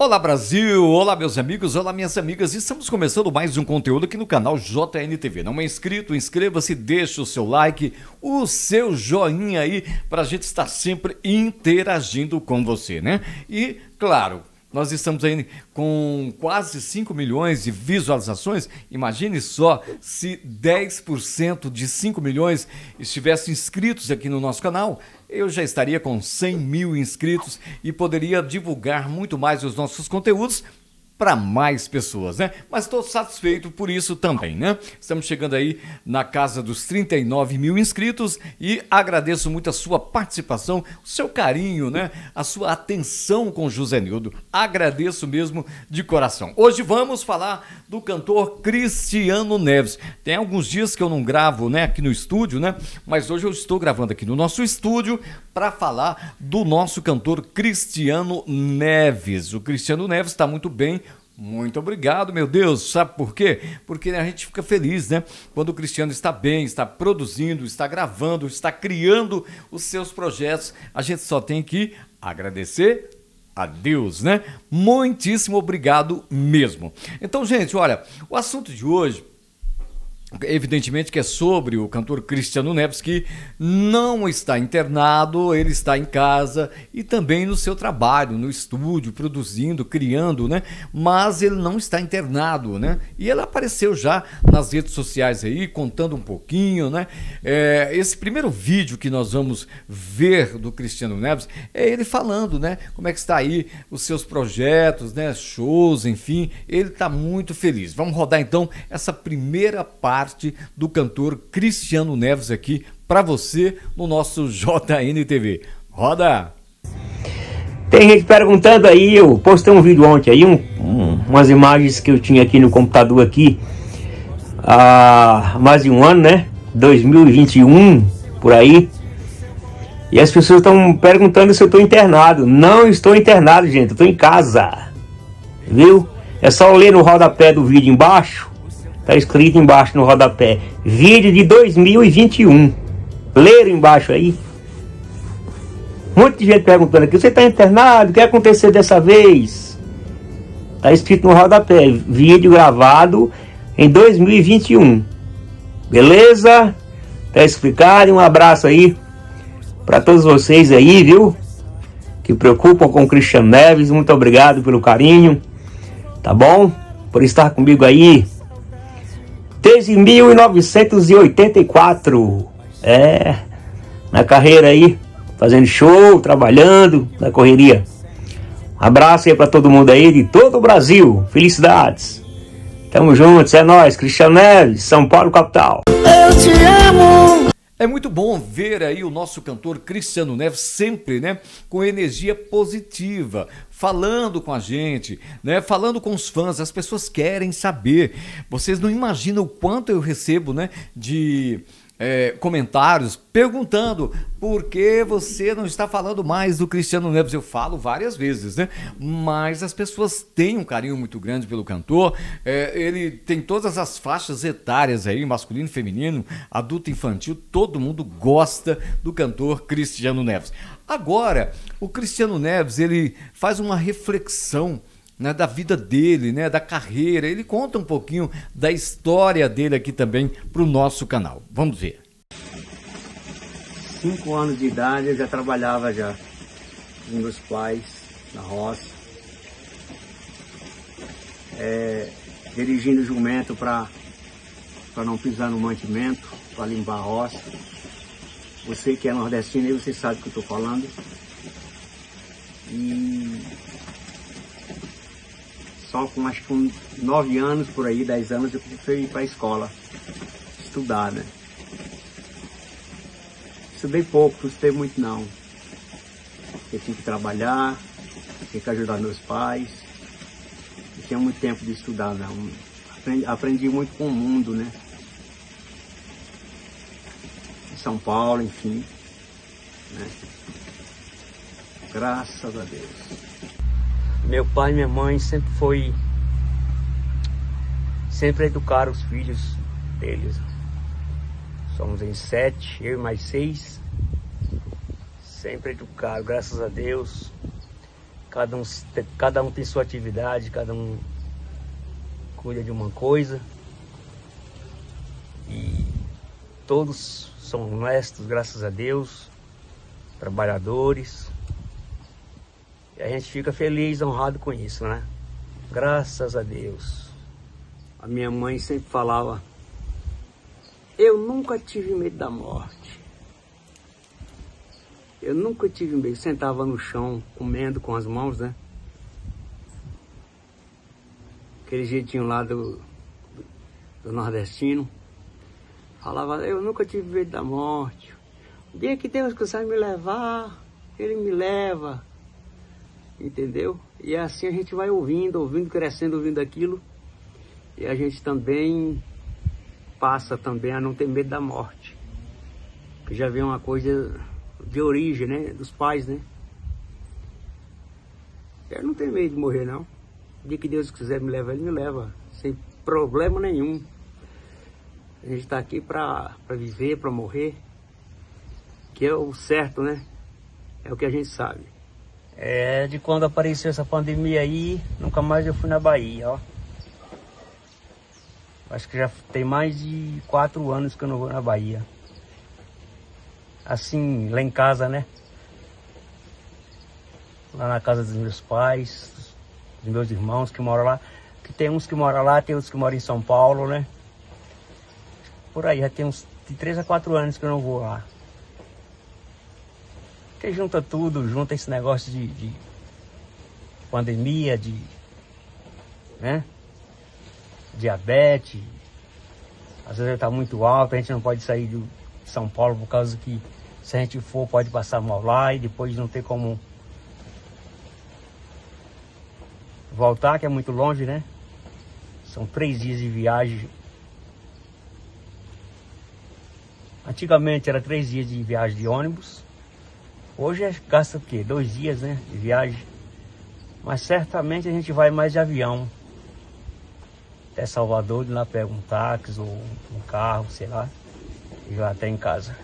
Olá Brasil, olá meus amigos, olá minhas amigas, estamos começando mais um conteúdo aqui no canal JNTV. Não é inscrito? Inscreva-se, deixe o seu like, o seu joinha aí, para a gente estar sempre interagindo com você, né? E claro, nós estamos aí com quase 5 milhões de visualizações. Imagine só se 10% de 5 milhões estivessem inscritos aqui no nosso canal. Eu já estaria com 100 mil inscritos e poderia divulgar muito mais os nossos conteúdos para mais pessoas, né? Mas estou satisfeito por isso também, né? Estamos chegando aí na casa dos 39 mil inscritos e agradeço muito a sua participação, o seu carinho, né? A sua atenção com o José Nildo. Agradeço mesmo de coração. Hoje vamos falar do cantor Cristiano Neves. Tem alguns dias que eu não gravo, né? Aqui no estúdio, né? Mas hoje eu estou gravando aqui no nosso estúdio para falar do nosso cantor Cristiano Neves. O Cristiano Neves está muito bem. Muito obrigado, meu Deus. Sabe por quê? Porque a gente fica feliz, né? Quando o Cristiano está bem, está produzindo, está gravando, está criando os seus projetos, a gente só tem que agradecer a Deus, né? Muitíssimo obrigado mesmo. Então, gente, olha, o assunto de hoje, evidentemente que é sobre o cantor Cristiano Neves, que não está internado, ele está em casa e também no seu trabalho, no estúdio, produzindo, criando, né? Mas ele não está internado, né? E ele apareceu já nas redes sociais aí, contando um pouquinho, né? Esse primeiro vídeo que nós vamos ver do Cristiano Neves é ele falando, né? Como é que está aí os seus projetos, né? Shows, enfim, ele está muito feliz. Vamos rodar então essa primeira parte do cantor Cristiano Neves aqui para você no nosso JNTV. Roda! Tem gente perguntando aí, eu postei um vídeo ontem aí, umas imagens que eu tinha aqui no computador aqui há mais de um ano, né? 2021, por aí. E as pessoas estão perguntando se eu estou internado. Não estou internado, gente, eu estou em casa. Viu? É só ler no rodapé do vídeo embaixo. Tá escrito embaixo no rodapé, vídeo de 2021. Leram embaixo aí. Muita gente perguntando aqui, você tá internado? O que aconteceu dessa vez? Tá escrito no rodapé, vídeo gravado em 2021. Beleza? Tá explicado. Um abraço aí para todos vocês aí, viu? Que preocupam com o Cristiano Neves. Muito obrigado pelo carinho, tá bom? Por estar comigo aí desde 1984, na carreira aí, fazendo show, trabalhando, na correria. Um abraço aí pra todo mundo aí, de todo o Brasil, felicidades, tamo juntos, é nóis, Cristiano Neves, São Paulo capital. Eu te amo! É muito bom ver aí o nosso cantor Cristiano Neves sempre, né, com energia positiva, falando com a gente, né, falando com os fãs. As pessoas querem saber. Vocês não imaginam o quanto eu recebo, né, de comentários perguntando por que você não está falando mais do Cristiano Neves. Eu falo várias vezes, né? Mas as pessoas têm um carinho muito grande pelo cantor. Ele tem todas as faixas etárias aí, masculino, feminino, adulto, infantil. Todo mundo gosta do cantor Cristiano Neves. Agora, o Cristiano Neves, ele faz uma reflexão, né, da vida dele, né, da carreira. Ele conta um pouquinho da história dele aqui também para o nosso canal. Vamos ver. 5 anos de idade eu já trabalhava já com meus pais na roça, dirigindo o jumento para não pisar no mantimento, para limpar a roça. Você que é nordestino aí, você sabe o que eu estou falando. E só com, acho que com 9 anos, por aí, 10 anos, eu fui ir para a escola estudar, né? Estudei pouco, não estudei muito não. Eu tinha que trabalhar, tinha que ajudar meus pais. Não tinha muito tempo de estudar não. Aprendi muito com o mundo, né? Em São Paulo, enfim, né? Graças a Deus. Meu pai e minha mãe sempre educaram os filhos deles. Somos em 7, eu e mais 6. Sempre educaram, graças a Deus. Cada um tem sua atividade, cada um cuida de uma coisa. E todos são honestos, graças a Deus, trabalhadores. E a gente fica feliz, honrado com isso, né? Graças a Deus. A minha mãe sempre falava: eu nunca tive medo da morte. Eu nunca tive medo. Sentava no chão, comendo com as mãos, né? Aquele jeitinho lá do nordestino. Falava: eu nunca tive medo da morte. O dia que Deus quiser me levar, Ele me leva. Entendeu? E assim a gente vai ouvindo, crescendo, ouvindo aquilo. E a gente também passa também a não ter medo da morte. Que já vem uma coisa de origem, né? Dos pais, né? Eu não tenho medo de morrer, não. O dia que Deus quiser me levar, Ele me leva. Sem problema nenhum. A gente está aqui para viver, para morrer. Que é o certo, né? É o que a gente sabe. É, de quando apareceu essa pandemia aí, nunca mais eu fui na Bahia, ó. Acho que já tem mais de 4 anos que eu não vou na Bahia. Assim, lá em casa, né? Lá na casa dos meus pais, dos meus irmãos que moram lá. Que tem uns que moram lá, tem outros que moram em São Paulo, né? Por aí, já tem uns de 3 a 4 anos que eu não vou lá. Porque junta tudo, junta esse negócio de pandemia, de, né, diabetes. Às vezes está muito alto, a gente não pode sair de São Paulo por causa que se a gente for pode passar mal lá e depois não ter como voltar, que é muito longe, né? São 3 dias de viagem. Antigamente era 3 dias de viagem de ônibus. Hoje gasta o quê? 2 dias, né, de viagem. Mas certamente a gente vai mais de avião. Até Salvador, de lá pega um táxi ou um carro, sei lá. E vai até em casa.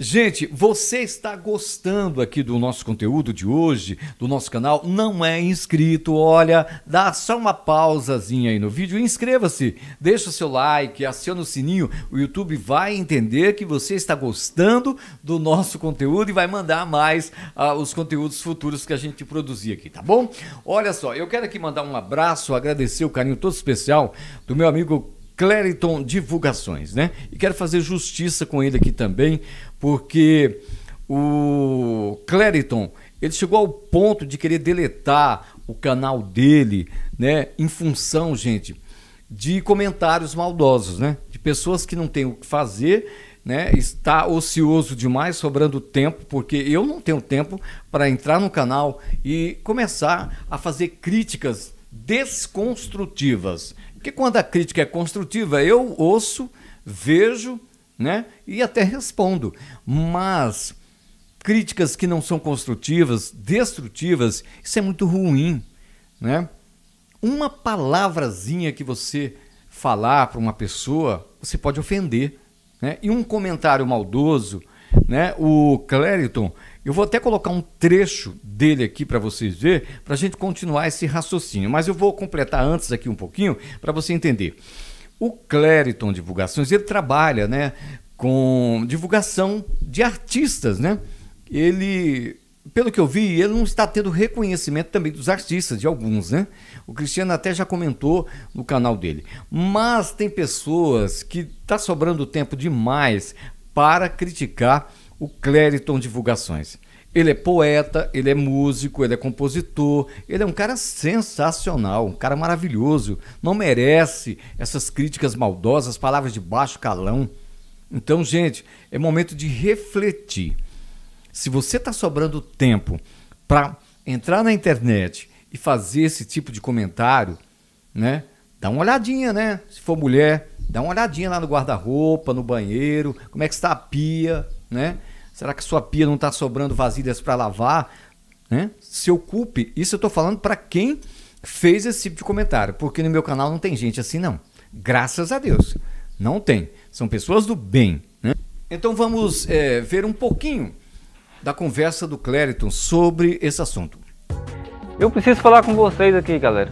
Gente, você está gostando aqui do nosso conteúdo de hoje, do nosso canal? Não é inscrito? Olha, dá só uma pausazinha aí no vídeo e inscreva-se. Deixa o seu like, aciona o sininho. O YouTube vai entender que você está gostando do nosso conteúdo e vai mandar mais os conteúdos futuros que a gente produzir aqui, tá bom? Olha só, eu quero aqui mandar um abraço, agradecer o carinho todo especial do meu amigo Clériton Divulgações, né? E quero fazer justiça com ele aqui também, porque o Clériton, ele chegou ao ponto de querer deletar o canal dele, né? Em função, gente, de comentários maldosos, né? De pessoas que não têm o que fazer, né? Está ocioso demais, sobrando tempo, porque eu não tenho tempo para entrar no canal e começar a fazer críticas desconstrutivas. Porque quando a crítica é construtiva, eu ouço, vejo, né, e até respondo. Mas críticas que não são construtivas, destrutivas, isso é muito ruim, né? Uma palavrazinha que você falar para uma pessoa, você pode ofender, né? E um comentário maldoso, né? O Clériton, eu vou até colocar um trecho dele aqui para vocês verem, para a gente continuar esse raciocínio, mas eu vou completar antes aqui um pouquinho para você entender. O Clériton Divulgações, ele trabalha, né, com divulgação de artistas, né? Ele, pelo que eu vi, ele não está tendo reconhecimento também dos artistas, de alguns, né? O Cristiano até já comentou no canal dele. Mas tem pessoas que tá sobrando tempo demais para criticar o Clériton Divulgações. Ele é poeta, ele é músico, ele é compositor, ele é um cara sensacional, um cara maravilhoso, não merece essas críticas maldosas, palavras de baixo calão. Então, gente, é momento de refletir. Se você está sobrando tempo para entrar na internet e fazer esse tipo de comentário, né? Dá uma olhadinha, né? Se for mulher, dá uma olhadinha lá no guarda-roupa, no banheiro, como é que está a pia, né? Será que sua pia não está sobrando vasilhas para lavar, né? Se ocupe. Isso eu estou falando para quem fez esse tipo de comentário, porque no meu canal não tem gente assim, não. Graças a Deus, não tem. São pessoas do bem, né? Então vamos ver um pouquinho da conversa do Clériton sobre esse assunto. Eu preciso falar com vocês aqui, galera.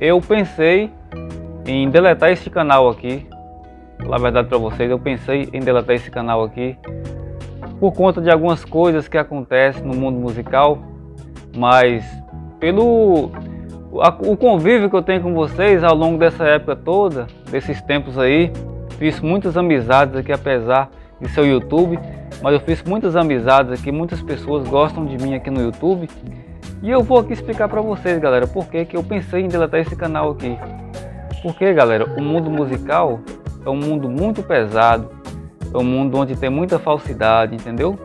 Eu pensei em deletar esse canal aqui. Na verdade, para vocês, eu pensei em deletar esse canal aqui por conta de algumas coisas que acontecem no mundo musical, mas pelo o convívio que eu tenho com vocês ao longo dessa época toda, desses tempos aí, fiz muitas amizades aqui, apesar de ser o YouTube, mas eu fiz muitas amizades aqui, muitas pessoas gostam de mim aqui no YouTube, e eu vou aqui explicar para vocês, galera, por que eu pensei em deletar esse canal aqui. Porque, galera, o mundo musical é um mundo muito pesado, é um mundo onde tem muita falsidade, entendeu?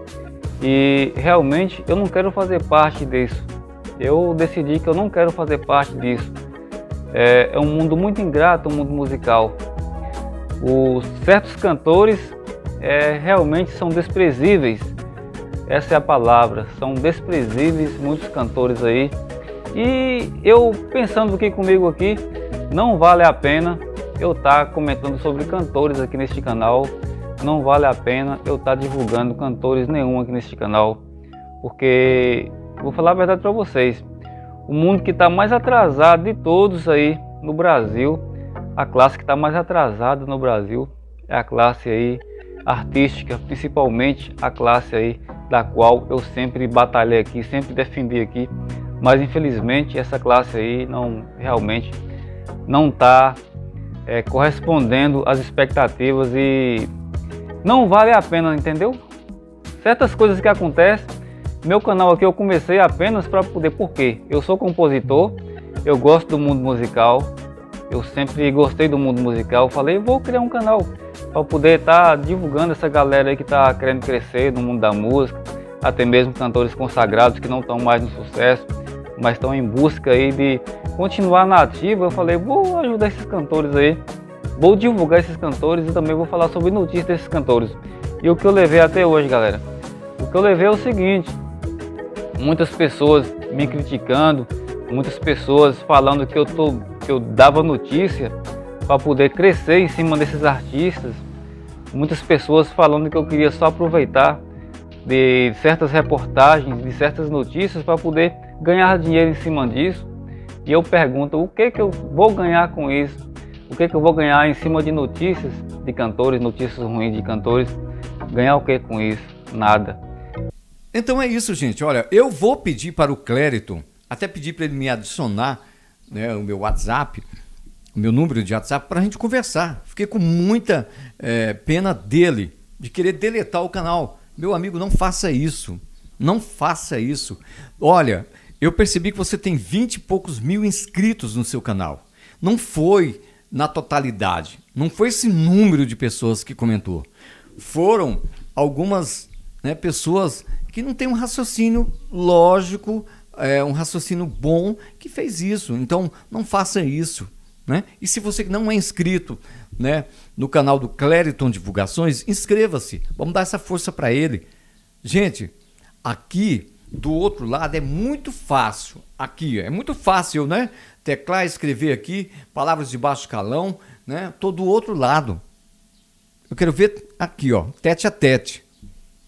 E realmente eu não quero fazer parte disso. Eu decidi que eu não quero fazer parte disso. É um mundo muito ingrato, o mundo musical. Certos cantores realmente são desprezíveis. Essa é a palavra, são desprezíveis muitos cantores aí. E eu pensando aqui comigo aqui, não vale a pena eu estar comentando sobre cantores aqui neste canal. Não vale a pena eu estar divulgando cantores nenhum aqui neste canal. Porque, vou falar a verdade para vocês, o mundo que está mais atrasado de todos aí no Brasil, a classe que está mais atrasada no Brasil é a classe aí artística, principalmente a classe aí da qual eu sempre batalhei aqui, sempre defendi aqui. Mas infelizmente essa classe aí não, realmente não está correspondendo às expectativas e não vale a pena, entendeu? Certas coisas que acontecem, meu canal aqui eu comecei apenas para poder, porque eu sou compositor, eu gosto do mundo musical, eu sempre gostei do mundo musical, falei, vou criar um canal para poder estar divulgando essa galera aí que está querendo crescer no mundo da música, até mesmo cantores consagrados que não estão mais no sucesso, mas estão em busca aí de continuar na ativa. Eu falei, vou ajudar esses cantores aí, vou divulgar esses cantores e também vou falar sobre notícias desses cantores. E o que eu levei até hoje, galera, o que eu levei é o seguinte: muitas pessoas me criticando, muitas pessoas falando que eu dava notícia para poder crescer em cima desses artistas, muitas pessoas falando que eu queria só aproveitar de certas reportagens, de certas notícias para poder ganhar dinheiro em cima disso. E eu pergunto, o que que eu vou ganhar com isso? O que que eu vou ganhar em cima de notícias de cantores, notícias ruins de cantores? Ganhar o que com isso? Nada. Então é isso, gente. Olha, eu vou pedir para o Clériton, até pedir para ele me adicionar, né, o meu WhatsApp, o meu número de WhatsApp, para a gente conversar. Fiquei com muita pena dele, de querer deletar o canal. Meu amigo, não faça isso. Não faça isso. Olha, eu percebi que você tem 20 e poucos mil inscritos no seu canal. Não foi na totalidade. Não foi esse número de pessoas que comentou. Foram algumas, né, pessoas que não têm um raciocínio lógico, um raciocínio bom, que fez isso. Então, não faça isso, né? E se você não é inscrito, né, no canal do Clériton Divulgações, inscreva-se. Vamos dar essa força para ele. Gente, aqui do outro lado é muito fácil. Aqui é muito fácil, né? Teclar, escrever aqui, palavras de baixo calão, né? Tô do outro lado. Eu quero ver aqui, ó, tete a tete,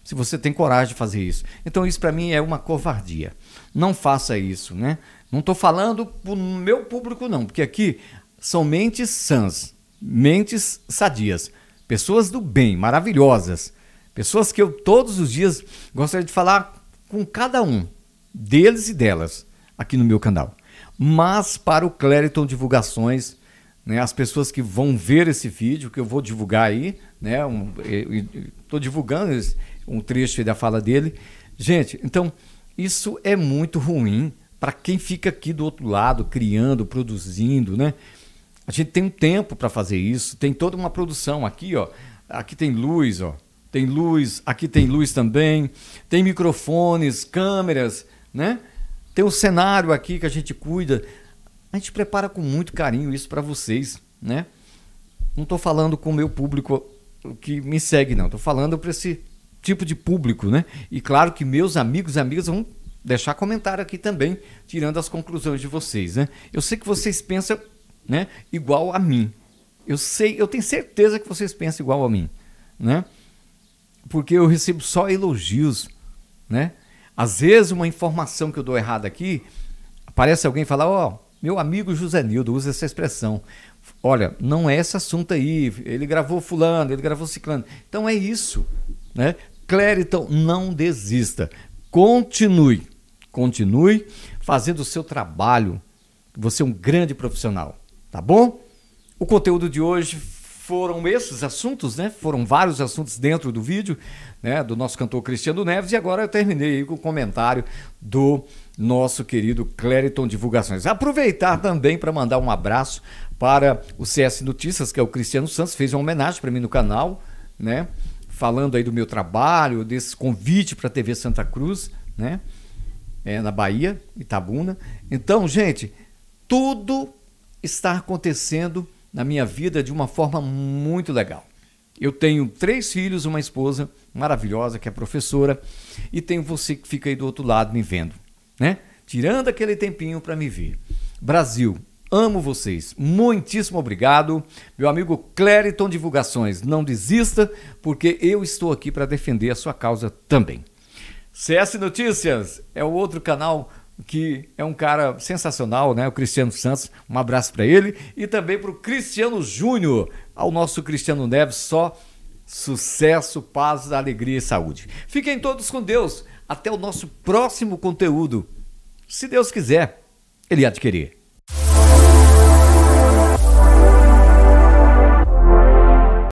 se você tem coragem de fazer isso. Então isso para mim é uma covardia. Não faça isso, né? Não tô falando pro meu público não, porque aqui são mentes sãs, mentes sadias, pessoas do bem, maravilhosas, pessoas que eu todos os dias gostaria de falar com cada um deles e delas aqui no meu canal. Mas para o Clériton Divulgações, né, as pessoas que vão ver esse vídeo, que eu vou divulgar aí, né, estou divulgando um trecho da fala dele. Gente, então isso é muito ruim para quem fica aqui do outro lado, criando, produzindo, né? A gente tem um tempo para fazer isso, tem toda uma produção aqui, ó. Aqui tem luz, ó. Tem luz, aqui tem luz também, tem microfones, câmeras, né? Tem um cenário aqui que a gente cuida. A gente prepara com muito carinho isso para vocês, né? Não estou falando com o meu público que me segue, não. Estou falando para esse tipo de público, né? E claro que meus amigos e amigas vão deixar comentário aqui também, tirando as conclusões de vocês, né? Eu sei que vocês pensam, né, igual a mim. Eu sei, eu tenho certeza que vocês pensam igual a mim, né? Porque eu recebo só elogios, né? Às vezes uma informação que eu dou errada aqui, aparece alguém e fala, ó, meu amigo José Nildo usa essa expressão. Olha, não é esse assunto aí, ele gravou fulano, ele gravou ciclano. Então é isso, né? Clériton, não desista. Continue, continue fazendo o seu trabalho. Você é um grande profissional, tá bom? O conteúdo de hoje foram esses assuntos, né? Foram vários assuntos dentro do vídeo, né? Do nosso cantor Cristiano Neves. E agora eu terminei aí com o comentário do nosso querido Clériton Divulgações. Aproveitar também para mandar um abraço para o CS Notícias, que é o Cristiano Santos, fez uma homenagem para mim no canal, né? Falando aí do meu trabalho, desse convite para a TV Santa Cruz, né? Na Bahia, Itabuna. Então, gente, tudo está acontecendo na minha vida de uma forma muito legal. Eu tenho 3 filhos, uma esposa maravilhosa que é professora, e tenho você que fica aí do outro lado me vendo, né? Tirando aquele tempinho para me ver. Brasil, amo vocês. Muitíssimo obrigado. Meu amigo Clériton Divulgações, não desista, porque eu estou aqui para defender a sua causa também. CS Notícias é o outro canal que é um cara sensacional, né? O Cristiano Santos, um abraço para ele, e também para o Cristiano Júnior, ao nosso Cristiano Neves, só sucesso, paz, alegria e saúde. Fiquem todos com Deus, até o nosso próximo conteúdo, se Deus quiser, ele há de querer.